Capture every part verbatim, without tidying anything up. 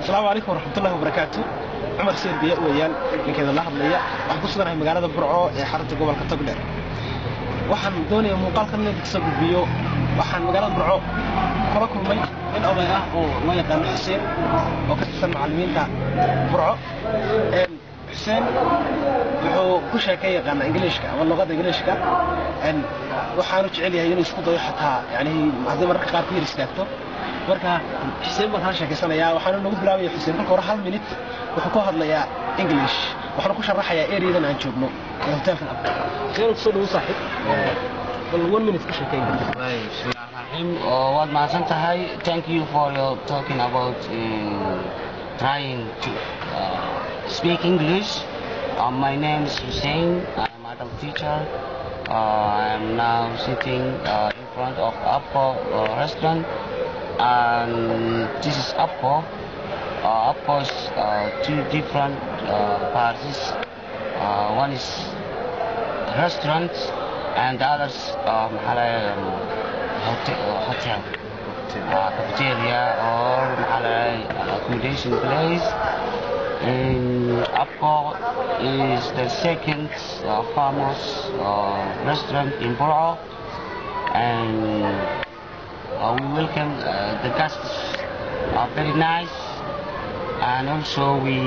السلام عليكم ورحمة الله وبركاته. عمر حسين بيا ويان لكن الله حبليا وحبصنا هاي مجالات برعو حارة جوال كتقدر. وحن دوني مقال كنا نكسب بيو وحن مجالات برعو خلكم مي من أضياء وما يقام حسين وكثر معلمين تاع برعو. حسين هو كشة كي يقام إنجليش كا والله غدا إنجليش كا أن وحنو تعليها يونس كده يحطها يعني هذا مرة كارتير استكتو. marka xiseen baan halka ka sanayaa waxaan ugu bilaabay xiseen marka hore hal minute wuxuu ku hadlayaa english waxaan ku sharaxayaa ereyadan aan joogno hotelkan abta xeer soo dhuu saaxib bal one minute ka sheekay way bismillahirrahmanirrahim oo waad maasan tahay thank you for your talking about uh, trying to uh, speak english uh, my name is Hussein I'm a teacher uh, I'm now sitting uh, in front of Appo uh, restaurant and this is Appo. Uh, Appo is uh, two different uh, parties. Uh, one is restaurant and the other is um, hotel, hotel. Uh, cafeteria or accommodation place. And Appo is the second uh, famous uh, restaurant in Borao. And Uh, we welcome uh, the guests are very nice and also we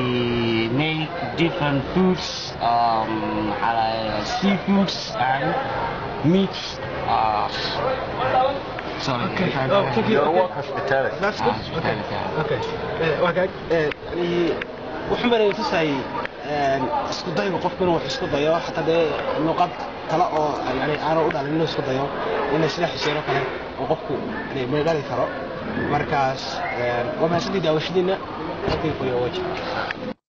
make different foods um, like seafoods and meats uh, sorry okay. uh, thank you. Your work hospitality that's good uh, okay okay okay يعني وحمر يتسعي اسكو دايما قف منو اسكو دايما حتى ده نقاط طلاقه يعني انا اقول على انه اسكو دايما انه سلاح سيره كمان وقفكم يعني من غير ثراء مركز وما سدي داوشدينا أعطيكم يا وجه